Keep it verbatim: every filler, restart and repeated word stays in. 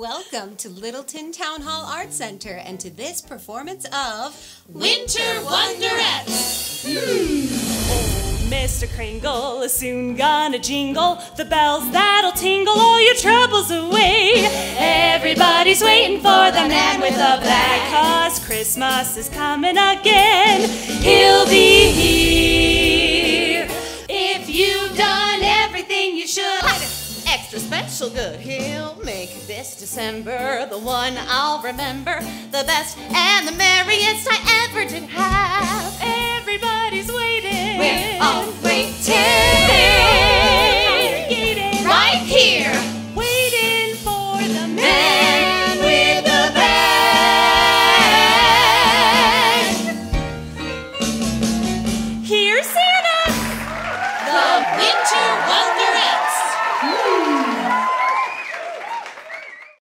Welcome to Littleton Town Hall Arts Center and to this performance of Winter Wonderettes. Oh, Mister Kringle is soon gonna jingle the bells that'll tingle all your troubles away. Everybody's waiting for the man with a black hat, 'cause Christmas is coming again. He'll be here if you've done everything you should. Extra special good he'll make this December, the one I'll remember, the best and the merriest I ever did have. Everybody's waiting. We're all waiting.